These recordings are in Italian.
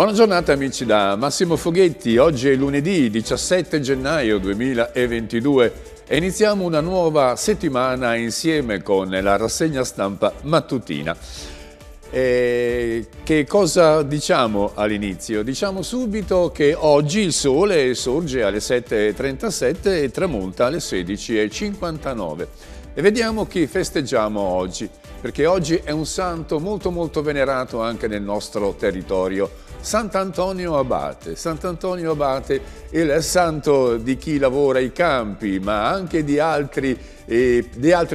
Buona giornata amici da Massimo Foghetti, oggi è lunedì 17 gennaio 2022 e iniziamo una nuova settimana insieme con la rassegna stampa mattutina. E che cosa diciamo all'inizio? Diciamo subito che oggi il sole sorge alle 7:37 e tramonta alle 16:59. E vediamo chi festeggiamo oggi, perché oggi è un santo molto venerato anche nel nostro territorio. Sant'Antonio Abate. Sant'Antonio Abate, il santo di chi lavora i campi, ma anche di altre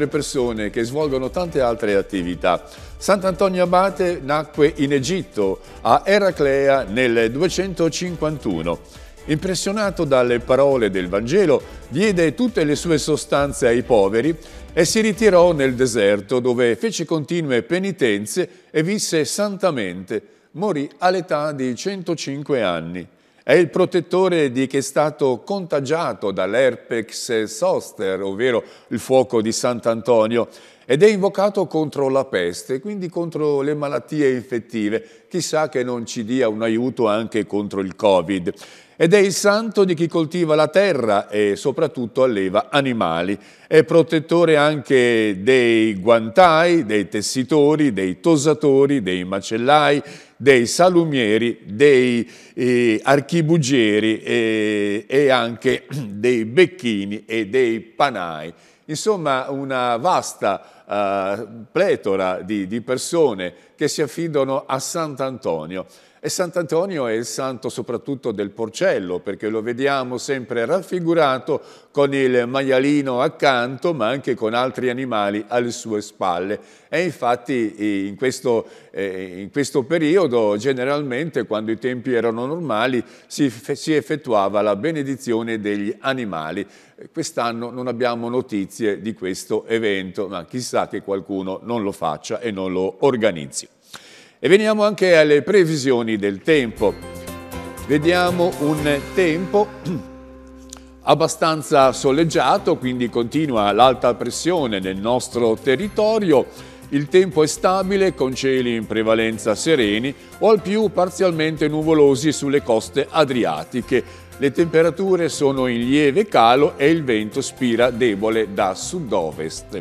persone che svolgono tante altre attività. Sant'Antonio Abate nacque in Egitto, a Eraclea, nel 251. Impressionato dalle parole del Vangelo, diede tutte le sue sostanze ai poveri e si ritirò nel deserto, dove fece continue penitenze e visse santamente. Morì all'età di 105 anni. È il protettore di chi è stato contagiato dall'herpes zoster, ovvero il fuoco di Sant'Antonio, ed è invocato contro la peste, quindi contro le malattie infettive. Chissà che non ci dia un aiuto anche contro il Covid. Ed è il santo di chi coltiva la terra e soprattutto alleva animali. È protettore anche dei guantai, dei tessitori, dei tosatori, dei macellai, dei salumieri, dei archibugieri e anche dei becchini e dei panai. Insomma, una vasta pletora di persone che si affidano a Sant'Antonio. E Sant'Antonio è il santo soprattutto del porcello, perché lo vediamo sempre raffigurato con il maialino accanto, ma anche con altri animali alle sue spalle. E infatti in questo periodo, generalmente, quando i tempi erano normali, si effettuava la benedizione degli animali. Quest'anno non abbiamo notizie di questo evento, ma chissà che qualcuno non lo faccia e non lo organizzi. E veniamo anche alle previsioni del tempo. Vediamo un tempo abbastanza soleggiato, quindi continua l'alta pressione nel nostro territorio. Il tempo è stabile, con cieli in prevalenza sereni o al più parzialmente nuvolosi sulle coste adriatiche. Le temperature sono in lieve calo e il vento spira debole da sud-ovest.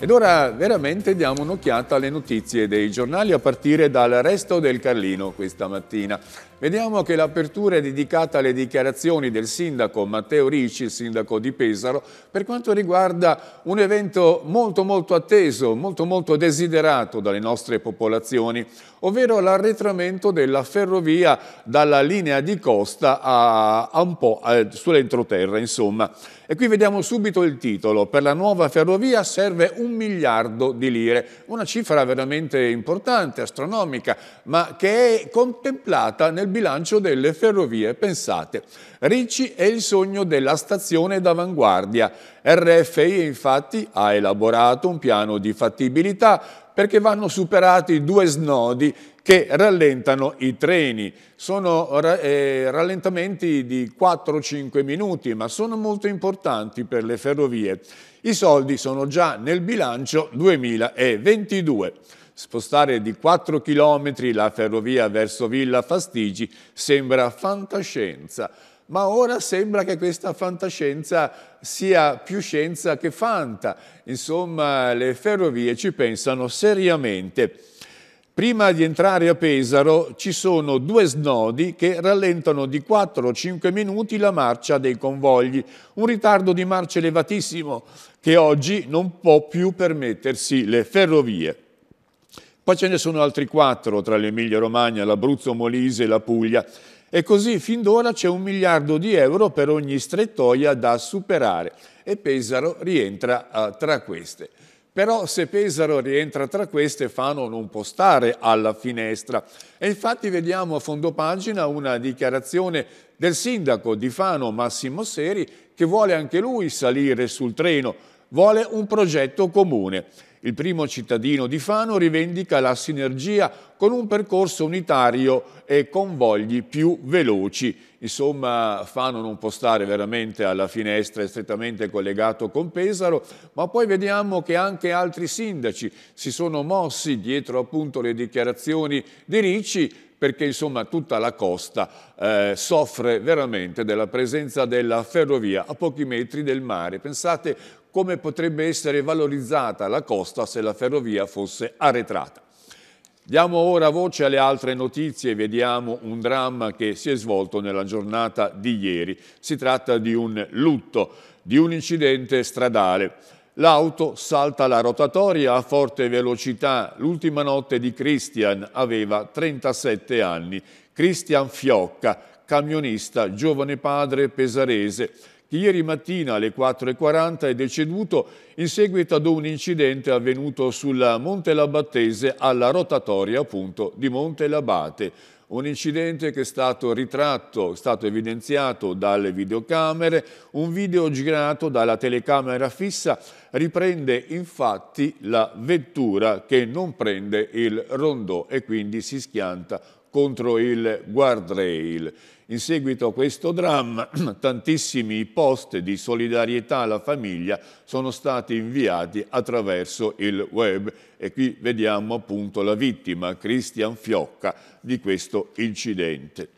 Ed ora veramente diamo un'occhiata alle notizie dei giornali a partire dal Resto del Carlino questa mattina. Vediamo che l'apertura è dedicata alle dichiarazioni del sindaco Matteo Ricci, il sindaco di Pesaro, per quanto riguarda un evento molto atteso, molto desiderato dalle nostre popolazioni, ovvero l'arretramento della ferrovia dalla linea di costa a un po' sull'entroterra, insomma. E qui vediamo subito il titolo: per la nuova ferrovia serve 1 miliardo di lire, una cifra veramente importante, astronomica, ma che è contemplata nel bilancio delle ferrovie. Pensate, Ricci è il sogno della stazione d'avanguardia. RFI infatti ha elaborato un piano di fattibilità perché vanno superati 2 snodi che rallentano i treni. Sono rallentamenti di 4-5 minuti, ma sono molto importanti per le ferrovie. I soldi sono già nel bilancio 2022. Spostare di 4 chilometri la ferrovia verso Villa Fastigi sembra fantascienza. Ma ora sembra che questa fantascienza sia più scienza che fanta. Insomma, le ferrovie ci pensano seriamente. Prima di entrare a Pesaro ci sono 2 snodi che rallentano di 4-5 minuti la marcia dei convogli, un ritardo di marcia elevatissimo che oggi non può più permettersi le ferrovie. Poi ce ne sono altri 4 tra l'Emilia Romagna, l'Abruzzo, Molise e la Puglia. E così fin d'ora c'è 1 miliardo di euro per ogni strettoia da superare e Pesaro rientra tra queste. Però se Pesaro rientra tra queste, Fano non può stare alla finestra. E infatti vediamo a fondo pagina una dichiarazione del sindaco di Fano, Massimo Seri, che vuole anche lui salire sul treno, vuole un progetto comune. Il primo cittadino di Fano rivendica la sinergia con un percorso unitario e convogli più veloci. Insomma, Fano non può stare veramente alla finestra, è strettamente collegato con Pesaro, ma poi vediamo che anche altri sindaci si sono mossi dietro appunto le dichiarazioni di Ricci perché insomma tutta la costa soffre veramente della presenza della ferrovia a pochi metri del mare. Pensate come potrebbe essere valorizzata la costa se la ferrovia fosse arretrata. Diamo ora voce alle altre notizie, vediamo un dramma che si è svolto nella giornata di ieri. Si tratta di un lutto, di un incidente stradale. L'auto salta la rotatoria a forte velocità. L'ultima notte di Cristian, aveva 37 anni. Cristian Fiocca, camionista, giovane padre pesarese, che ieri mattina alle 4:40 è deceduto in seguito ad un incidente avvenuto sulla Montelabbattese alla rotatoria appunto di Montelabate. Un incidente che è stato ritratto, è stato evidenziato dalle videocamere. Un video girato dalla telecamera fissa riprende infatti la vettura che non prende il rondò e quindi si schianta contro il guardrail. In seguito a questo dramma, tantissimi post di solidarietà alla famiglia sono stati inviati attraverso il web e qui vediamo appunto la vittima, Cristian Fiocca, di questo incidente.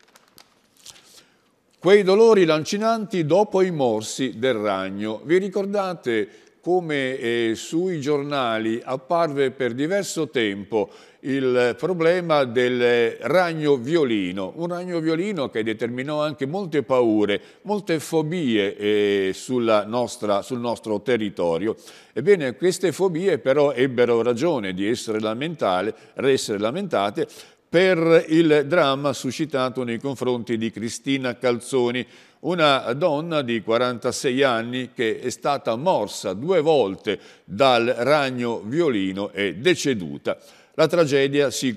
Quei dolori lancinanti dopo i morsi del ragno. Vi ricordate come sui giornali apparve per diverso tempo il problema del ragno violino, un ragno violino che determinò anche molte paure, molte fobie sul nostro territorio. Ebbene, queste fobie però ebbero ragione di essere lamentate per il dramma suscitato nei confronti di Cristina Calzoni, una donna di 46 anni che è stata morsa 2 volte dal ragno violino e deceduta. La tragedia si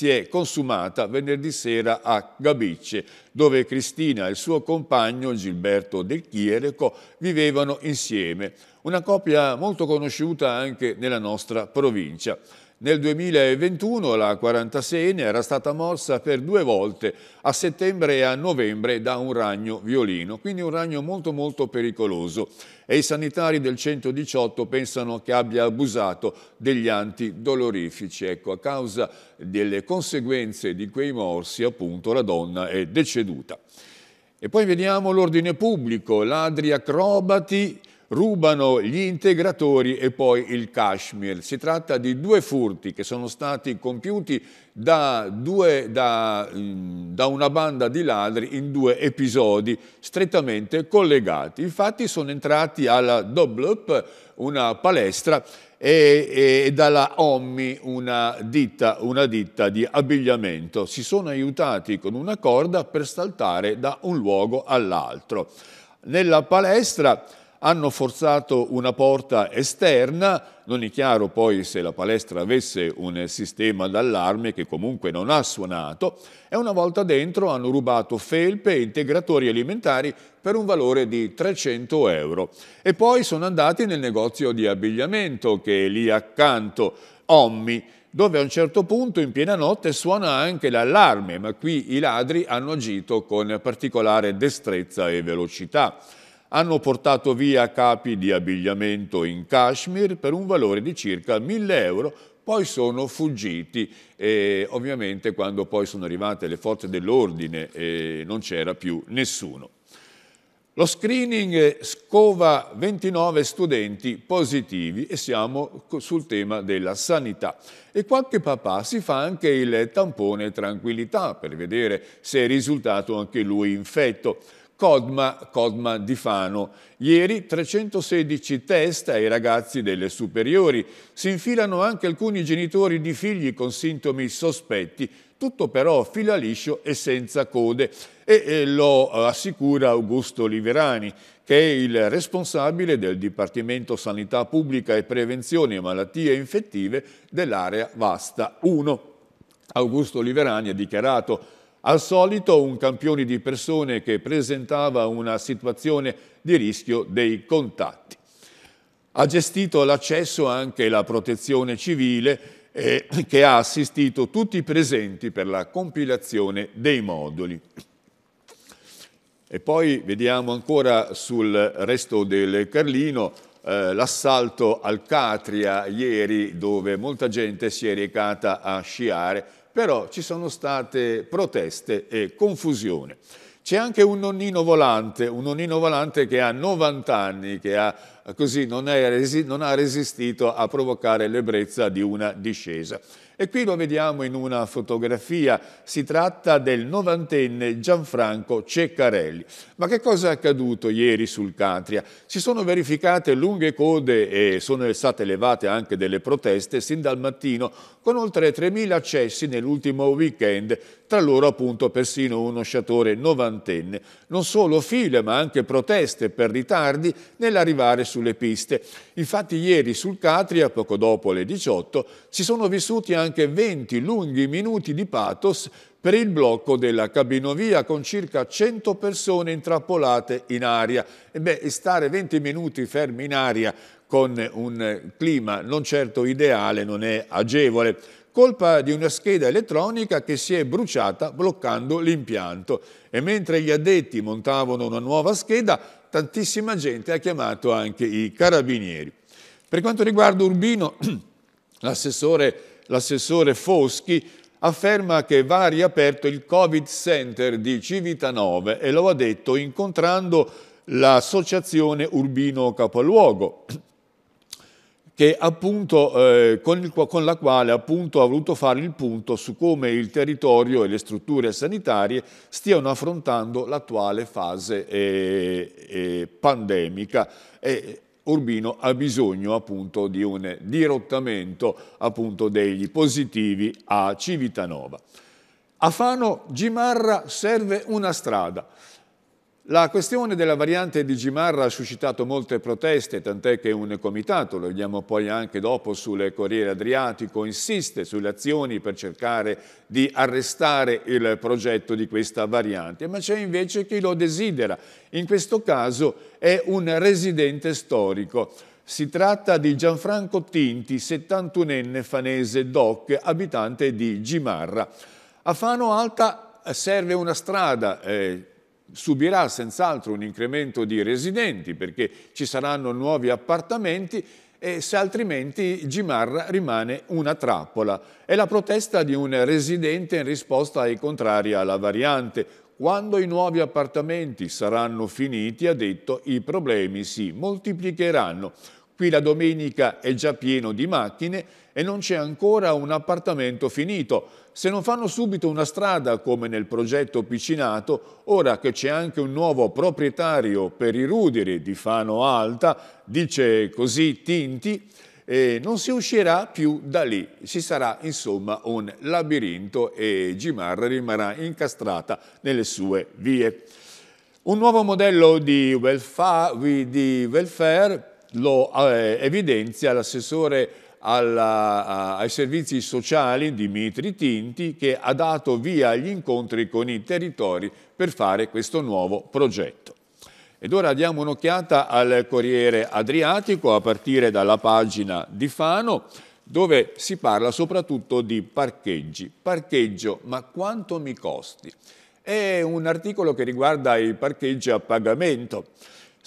è consumata venerdì sera a Gabicce, dove Cristina e il suo compagno Gilberto del Chierico vivevano insieme, una coppia molto conosciuta anche nella nostra provincia. Nel 2021 la 46enne era stata morsa per 2 volte, a settembre e a novembre, da un ragno violino, quindi un ragno molto molto pericoloso. E i sanitari del 118 pensano che abbia abusato degli antidolorifici. Ecco, a causa delle conseguenze di quei morsi, appunto, la donna è deceduta. E poi vediamo l'ordine pubblico, ladri acrobati rubano gli integratori e poi il cashmere. Si tratta di 2 furti che sono stati compiuti da una banda di ladri in 2 episodi strettamente collegati. Infatti sono entrati alla Doblup, una palestra, e dalla Ommi, una ditta di abbigliamento. Si sono aiutati con una corda per saltare da un luogo all'altro. Nella palestra hanno forzato una porta esterna, non è chiaro poi se la palestra avesse un sistema d'allarme che comunque non ha suonato, e una volta dentro hanno rubato felpe e integratori alimentari per un valore di 300 €. E poi sono andati nel negozio di abbigliamento che è lì accanto, Ommi, dove a un certo punto in piena notte suona anche l'allarme, ma qui i ladri hanno agito con particolare destrezza e velocità. Hanno portato via capi di abbigliamento in cashmere per un valore di circa 1.000 €, poi sono fuggiti e ovviamente quando poi sono arrivate le forze dell'ordine non c'era più nessuno. Lo screening scova 29 studenti positivi e siamo sul tema della sanità. E qualche papà si fa anche il tampone tranquillità per vedere se è risultato anche lui infetto. Codma di Fano. Ieri 316 test ai ragazzi delle superiori. Si infilano anche alcuni genitori di figli con sintomi sospetti. Tutto però fila liscio e senza code. E lo assicura Augusto Liverani, che è il responsabile del Dipartimento Sanità Pubblica e Prevenzione Malattie Infettive dell'area Vasta 1. Augusto Liverani ha dichiarato: al solito un campione di persone che presentava una situazione di rischio dei contatti. Ha gestito l'accesso anche la protezione civile che ha assistito tutti i presenti per la compilazione dei moduli. E poi vediamo ancora sul Resto del Carlino l'assalto al Catria ieri, dove molta gente si è recata a sciare però ci sono state proteste e confusione. C'è anche un nonnino volante che ha 90 anni, che ha, così, non ha resistito a provocare l'ebbrezza di una discesa. E qui lo vediamo in una fotografia, si tratta del 90enne Gianfranco Ceccarelli. Ma che cosa è accaduto ieri sul Catria? Si sono verificate lunghe code e sono state elevate anche delle proteste sin dal mattino, con oltre 3.000 accessi nell'ultimo weekend, tra loro appunto persino uno sciatore 90enne. Non solo file ma anche proteste per ritardi nell'arrivare sulle piste. Infatti ieri sul Catria, poco dopo le 18, si sono vissuti anche 20 lunghi minuti di pathos per il blocco della cabinovia, con circa 100 persone intrappolate in aria. E stare 20 minuti fermi in aria con un clima non certo ideale non è agevole. Colpa di una scheda elettronica che si è bruciata bloccando l'impianto. E mentre gli addetti montavano una nuova scheda, tantissima gente ha chiamato anche i carabinieri. Per quanto riguarda Urbino, l'assessore Foschi afferma che va riaperto il Covid Center di Civitanove, e lo ha detto incontrando l'associazione Urbino Capoluogo, che appunto, con la quale appunto ha voluto fare il punto su come il territorio e le strutture sanitarie stiano affrontando l'attuale fase pandemica. Urbino ha bisogno appunto di un dirottamento appunto degli positivi a Civitanova. A Fano Gimarra serve una strada. La questione della variante di Gimarra ha suscitato molte proteste, tant'è che un comitato, lo vediamo poi anche dopo sul Corriere Adriatico, insiste sulle azioni per cercare di arrestare il progetto di questa variante. Ma c'è invece chi lo desidera, in questo caso è un residente storico. Si tratta di Gianfranco Tinti, 71enne fanese doc, abitante di Gimarra. A Fano Alta serve una strada. Subirà senz'altro un incremento di residenti perché ci saranno nuovi appartamenti, e se altrimenti Gimarra rimane una trappola. È la protesta di un residente in risposta ai contrari alla variante. Quando i nuovi appartamenti saranno finiti, ha detto, i problemi si moltiplicheranno. Qui la domenica è già pieno di macchine e non c'è ancora un appartamento finito. Se non fanno subito una strada come nel progetto Piccinato, ora che c'è anche un nuovo proprietario per i ruderi di Fano Alta, dice così Tinti, non si uscirà più da lì. Ci sarà insomma un labirinto e Gimarra rimarrà incastrata nelle sue vie. Un nuovo modello di welfare lo evidenzia l'assessore ai servizi sociali Dimitri Tinti, che ha dato via agli incontri con i territori per fare questo nuovo progetto. Ed ora diamo un'occhiata al Corriere Adriatico a partire dalla pagina di Fano, dove si parla soprattutto di parcheggi. Parcheggio, ma quanto mi costi? È un articolo che riguarda i parcheggi a pagamento.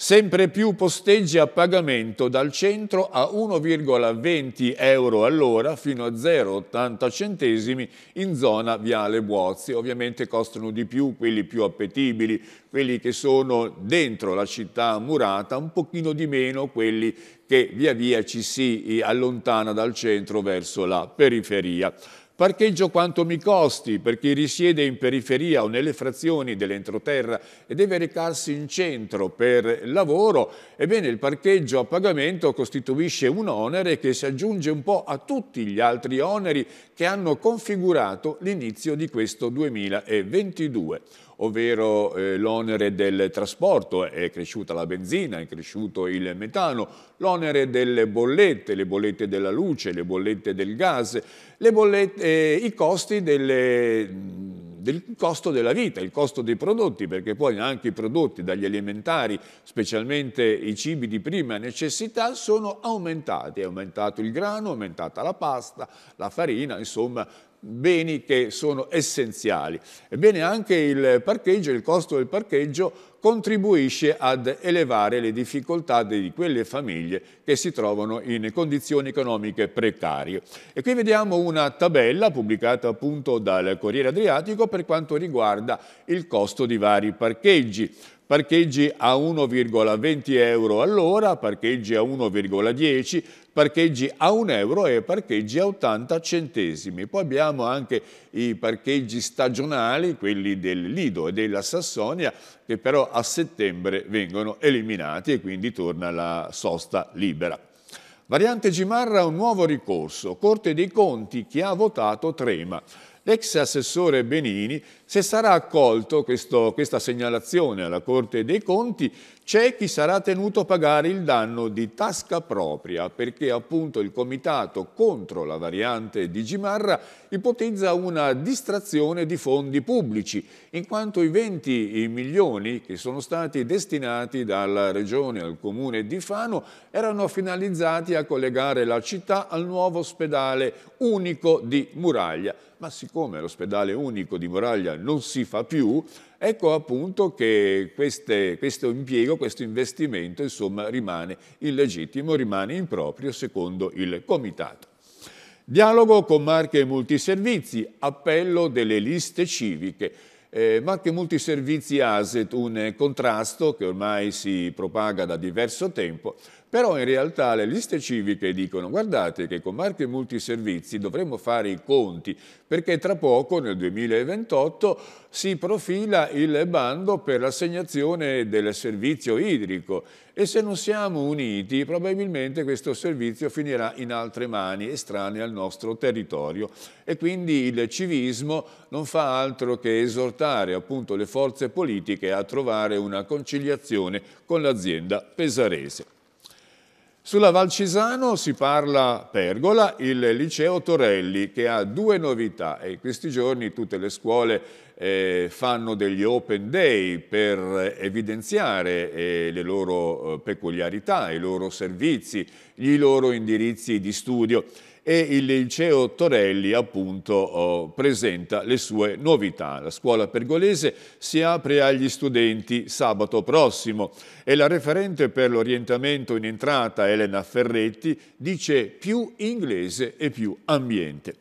Sempre più posteggi a pagamento, dal centro a 1,20 euro all'ora fino a 0,80 centesimi in zona Viale Buozzi. Ovviamente costano di più quelli più appetibili, quelli che sono dentro la città murata, un pochino di meno quelli che via via ci si allontana dal centro verso la periferia. Parcheggio quanto mi costi per chi risiede in periferia o nelle frazioni dell'entroterra e deve recarsi in centro per lavoro? Ebbene, il parcheggio a pagamento costituisce un onere che si aggiunge un po' a tutti gli altri oneri che hanno configurato l'inizio di questo 2022. Ovvero l'onere del trasporto, è cresciuta la benzina, è cresciuto il metano, l'onere delle bollette, le bollette della luce, le bollette del gas, le bollette, i costi del costo della vita, il costo dei prodotti, perché poi anche i prodotti dagli alimentari, specialmente i cibi di prima necessità, sono aumentati. È aumentato il grano, è aumentata la pasta, la farina, insomma beni che sono essenziali. Ebbene, anche il parcheggio, il costo del parcheggio contribuisce ad elevare le difficoltà di quelle famiglie che si trovano in condizioni economiche precarie. E qui vediamo una tabella pubblicata appunto dal Corriere Adriatico per quanto riguarda il costo di vari parcheggi. Parcheggi a 1,20 euro all'ora, parcheggi a 1,10, parcheggi a 1 euro e parcheggi a 80 centesimi. Poi abbiamo anche i parcheggi stagionali, quelli del Lido e della Sassonia, che però a settembre vengono eliminati e quindi torna la sosta libera. Variante Gimarra, un nuovo ricorso. Corte dei Conti, chi ha votato trema. L'ex assessore Benini, se sarà accolto questa segnalazione alla Corte dei Conti, c'è chi sarà tenuto a pagare il danno di tasca propria, perché appunto il comitato contro la variante di Gimarra ipotizza una distrazione di fondi pubblici, in quanto i 20 milioni che sono stati destinati dalla Regione al Comune di Fano erano finalizzati a collegare la città al nuovo ospedale unico di Muraglia. Ma siccome l'ospedale unico di Muraglia non si fa più, ecco appunto che questo impiego, questo investimento, insomma, rimane illegittimo, rimane improprio secondo il comitato. Dialogo con Marche Multiservizi, appello delle liste civiche. Marche Multiservizi ASET, un contrasto che ormai si propaga da diverso tempo, però in realtà le liste civiche dicono: guardate che con Marche Multiservizi dovremmo fare i conti, perché tra poco, nel 2028, si profila il bando per l'assegnazione del servizio idrico e se non siamo uniti probabilmente questo servizio finirà in altre mani estranee al nostro territorio. E quindi il civismo non fa altro che esortare appunto le forze politiche a trovare una conciliazione con l'azienda pesarese. Sulla Val Cisano si parla Pergola, il Liceo Torelli, che ha due novità, e in questi giorni tutte le scuole fanno degli open day per evidenziare le loro peculiarità, i loro servizi, i loro indirizzi di studio, e il Liceo Torelli appunto presenta le sue novità. La scuola pergolese si apre agli studenti sabato prossimo e la referente per l'orientamento in entrata, Elena Ferretti, dice più inglese e più ambiente.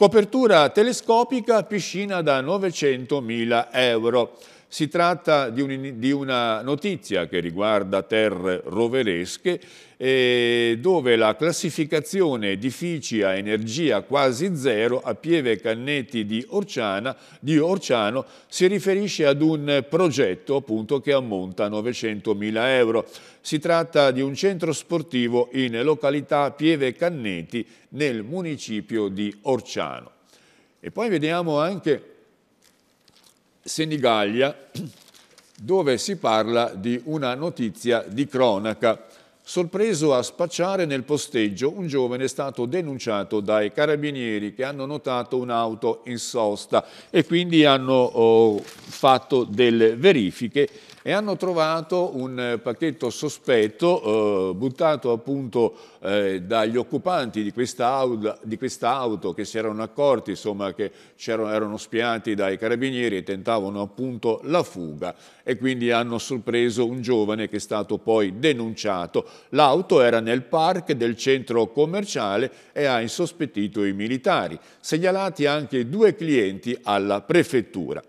Copertura telescopica, piscina da 900.000 euro. Si tratta di una notizia che riguarda terre roveresche, dove la classificazione edifici a energia quasi zero a Pieve Canneti di Orciano si riferisce ad un progetto appunto che ammonta a 900.000 euro. Si tratta di un centro sportivo in località Pieve Canneti nel municipio di Orciano. E poi vediamo anche Senigallia, dove si parla di una notizia di cronaca. Sorpreso a spacciare nel posteggio, un giovane è stato denunciato dai carabinieri che hanno notato un'auto in sosta e quindi hanno fatto delle verifiche e hanno trovato un pacchetto sospetto buttato appunto dagli occupanti di questa auto che si erano accorti, insomma, che erano spiati dai carabinieri e tentavano appunto la fuga, e quindi hanno sorpreso un giovane che è stato poi denunciato. L'auto era nel parco del centro commerciale e ha insospettito i militari. Segnalati anche due clienti alla prefettura.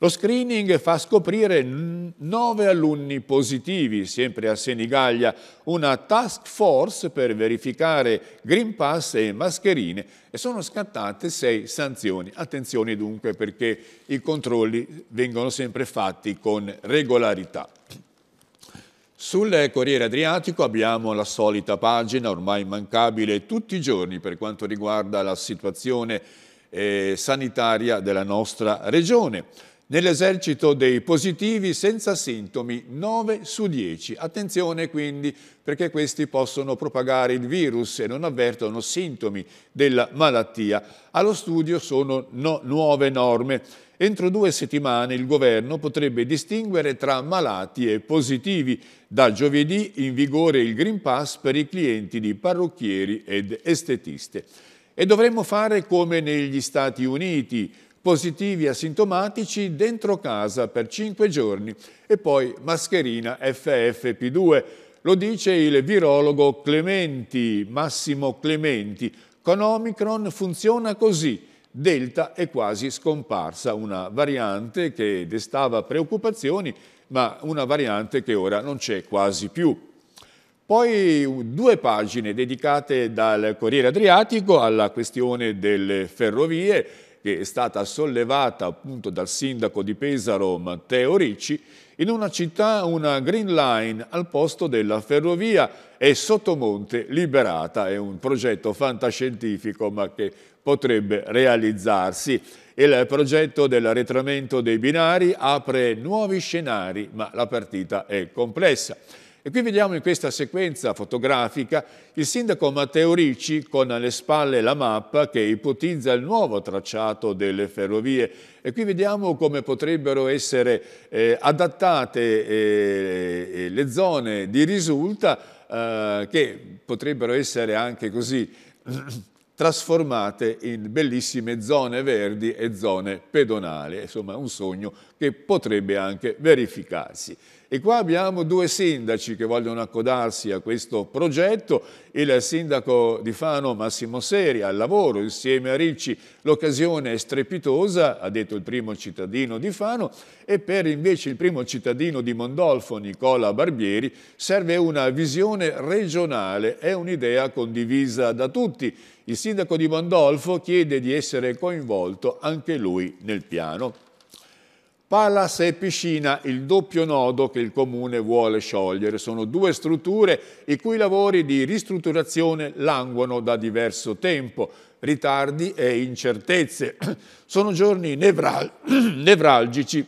Lo screening fa scoprire 9 alunni positivi, sempre a Senigallia, una task force per verificare Green Pass e mascherine, e sono scattate 6 sanzioni. Attenzione dunque, perché i controlli vengono sempre fatti con regolarità. Sul Corriere Adriatico abbiamo la solita pagina, ormai immancabile tutti i giorni per quanto riguarda la situazione sanitaria della nostra regione. Nell'esercito dei positivi senza sintomi 9 su 10. Attenzione quindi, perché questi possono propagare il virus e non avvertono sintomi della malattia. Allo studio sono nuove norme. Entro 2 settimane il governo potrebbe distinguere tra malati e positivi. Da giovedì in vigore il Green Pass per i clienti di parrucchieri ed estetiste. E dovremmo fare come negli Stati Uniti, positivi asintomatici dentro casa per 5 giorni e poi mascherina FFP2. Lo dice il virologo Clementi, Massimo Clementi. Con Omicron funziona così. Delta è quasi scomparsa, una variante che destava preoccupazioni, ma una variante che ora non c'è quasi più. Poi 2 pagine dedicate dal Corriere Adriatico alla questione delle ferrovie, che è stata sollevata appunto dal sindaco di Pesaro Matteo Ricci. In una città una green line al posto della ferrovia e Sottomonte liberata. È un progetto fantascientifico ma che potrebbe realizzarsi. Il progetto dell'arretramento dei binari apre nuovi scenari, ma la partita è complessa. E qui vediamo in questa sequenza fotografica il sindaco Matteo Ricci con alle spalle la mappa che ipotizza il nuovo tracciato delle ferrovie. E qui vediamo come potrebbero essere adattate le zone di risulta che potrebbero essere anche così trasformate in bellissime zone verdi e zone pedonali. Insomma, un sogno che potrebbe anche verificarsi. E qua abbiamo 2 sindaci che vogliono accodarsi a questo progetto, il sindaco di Fano Massimo Seri al lavoro insieme a Ricci, l'occasione è strepitosa, ha detto il primo cittadino di Fano, e per invece il primo cittadino di Mondolfo Nicola Barbieri serve una visione regionale, è un'idea condivisa da tutti. Il sindaco di Mondolfo chiede di essere coinvolto anche lui nel piano. Palace e piscina, il doppio nodo che il comune vuole sciogliere. Sono 2 strutture i cui lavori di ristrutturazione languono da diverso tempo. Ritardi e incertezze. Sono giorni nevralgici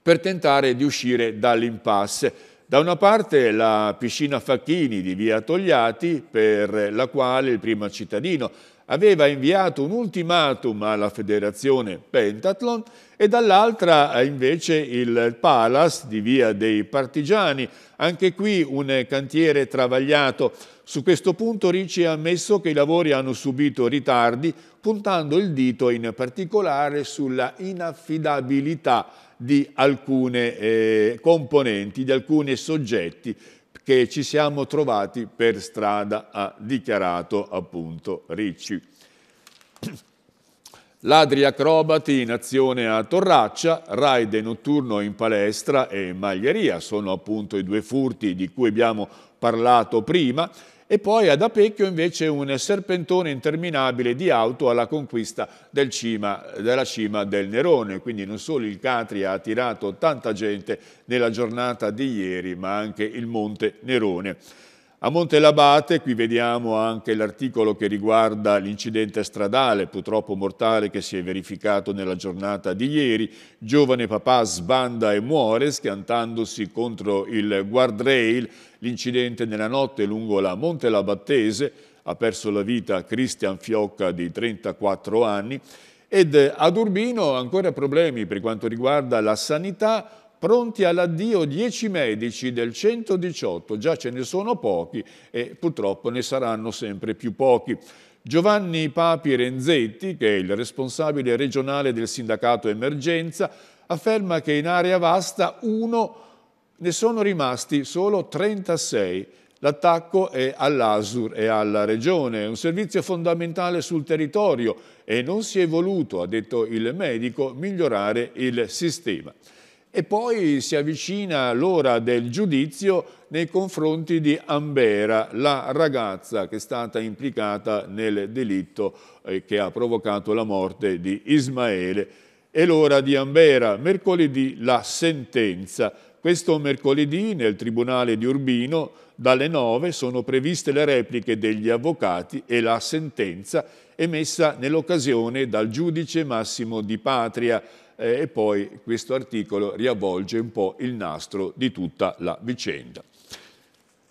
per tentare di uscire dall'impasse. Da una parte la piscina Facchini di via Togliatti, per la quale il primo cittadino aveva inviato un ultimatum alla federazione Pentathlon, e dall'altra invece il Palace di via dei Partigiani, anche qui un cantiere travagliato. Su questo punto Ricci ha ammesso che i lavori hanno subito ritardi, puntando il dito in particolare sulla inaffidabilità di alcune componenti, di alcuni soggetti che ci siamo trovati per strada, ha dichiarato appunto Ricci. Ladri acrobati in azione a Torraccia, raid notturno in palestra e maglieria, sono appunto i 2 furti di cui abbiamo parlato prima. E poi ad Apecchio invece un serpentone interminabile di auto alla conquista della cima del Nerone. Quindi non solo il Catria ha attirato tanta gente nella giornata di ieri, ma anche il Monte Nerone. A Montelabbattese, qui vediamo anche l'articolo che riguarda l'incidente stradale, purtroppo mortale, che si è verificato nella giornata di ieri. Giovane papà sbanda e muore schiantandosi contro il guardrail. L'incidente nella notte lungo la Montelabbattese, ha perso la vita Cristian Fiocca di 34 anni. Ed ad Urbino ancora problemi per quanto riguarda la sanità, pronti all'addio 10 medici del 118, già ce ne sono pochi e purtroppo ne saranno sempre più pochi. Giovanni Papi Renzetti, che è il responsabile regionale del sindacato emergenza, afferma che in area vasta ne sono rimasti solo 36. L'attacco è all'ASUR e alla Regione, è un servizio fondamentale sul territorio e non si è voluto, ha detto il medico, migliorare il sistema. E poi si avvicina l'ora del giudizio nei confronti di Ambera, la ragazza che è stata implicata nel delitto che ha provocato la morte di Ismaele. È l'ora di Ambera, mercoledì la sentenza. Questo mercoledì nel Tribunale di Urbino dalle 9 sono previste le repliche degli avvocati e la sentenza emessa nell'occasione dal giudice Massimo Di Patria. E poi questo articolo riavvolge un po' il nastro di tutta la vicenda.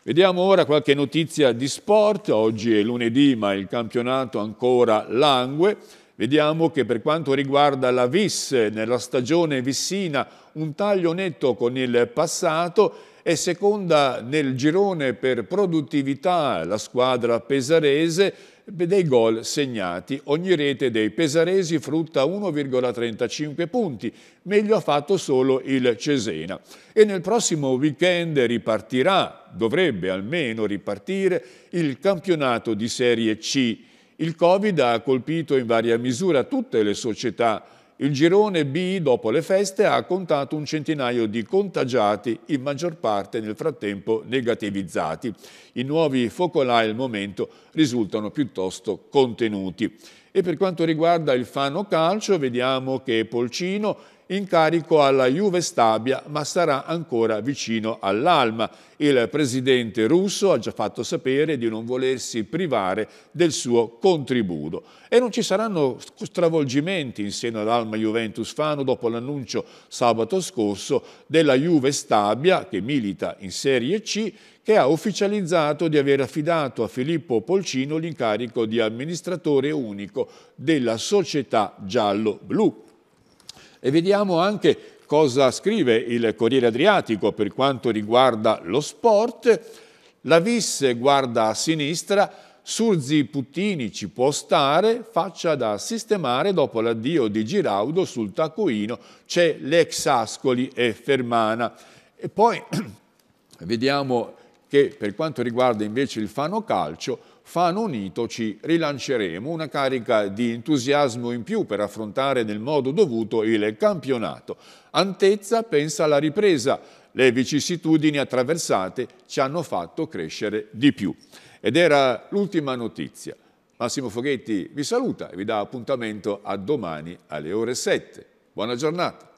Vediamo ora qualche notizia di sport. Oggi è lunedì, ma il campionato ancora langue. Vediamo che per quanto riguarda la VIS, nella stagione vissina, un taglio netto con il passato e seconda nel girone per produttività la squadra pesarese dei gol segnati. Ogni rete dei pesaresi frutta 1,35 punti, meglio ha fatto solo il Cesena. E nel prossimo weekend ripartirà, dovrebbe almeno ripartire, il campionato di Serie C. Il Covid ha colpito in varia misura tutte le società. Il girone B, dopo le feste, ha contato un centinaio di contagiati, in maggior parte nel frattempo negativizzati. I nuovi focolai al momento risultano piuttosto contenuti. E per quanto riguarda il Fano Calcio, vediamo che Polcino in carico alla Juve Stabia, ma sarà ancora vicino all'Alma. Il presidente russo ha già fatto sapere di non volersi privare del suo contributo. E non ci saranno stravolgimenti in seno all'Alma Juventus Fano dopo l'annuncio sabato scorso della Juve Stabia, che milita in Serie C, che ha ufficializzato di aver affidato a Filippo Polcino l'incarico di amministratore unico della società giallo-blu. E vediamo anche cosa scrive il Corriere Adriatico per quanto riguarda lo sport. La VIS guarda a sinistra, Surzi Puttini ci può stare, faccia da sistemare dopo l'addio di Giraudo sul taccuino, c'è l'ex Ascoli e Fermana. E poi vediamo che per quanto riguarda invece il Fano Calcio, Fano Unito ci rilanceremo, una carica di entusiasmo in più per affrontare nel modo dovuto il campionato. Antezza pensa alla ripresa, le vicissitudini attraversate ci hanno fatto crescere di più. Ed era l'ultima notizia. Massimo Foghetti vi saluta e vi dà appuntamento a domani alle ore 7. Buona giornata.